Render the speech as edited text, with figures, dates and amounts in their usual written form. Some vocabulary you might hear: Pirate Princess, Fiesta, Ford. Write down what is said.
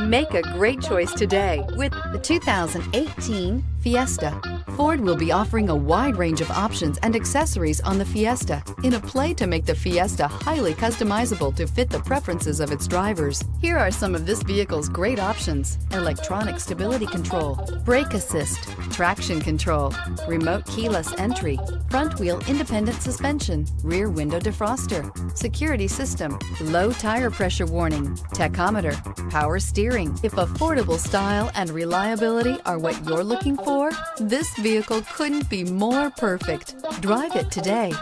Make a great choice today with the 2018 Fiesta. Ford will be offering a wide range of options and accessories on the Fiesta in a play to make the Fiesta highly customizable to fit the preferences of its drivers. Here are some of this vehicle's great options: electronic stability control, brake assist, traction control, remote keyless entry, front wheel independent suspension, rear window defroster, security system, low tire pressure warning, tachometer, power steering. If affordable style and reliability are what you're looking for, this vehicle couldn't be more perfect. Drive it today.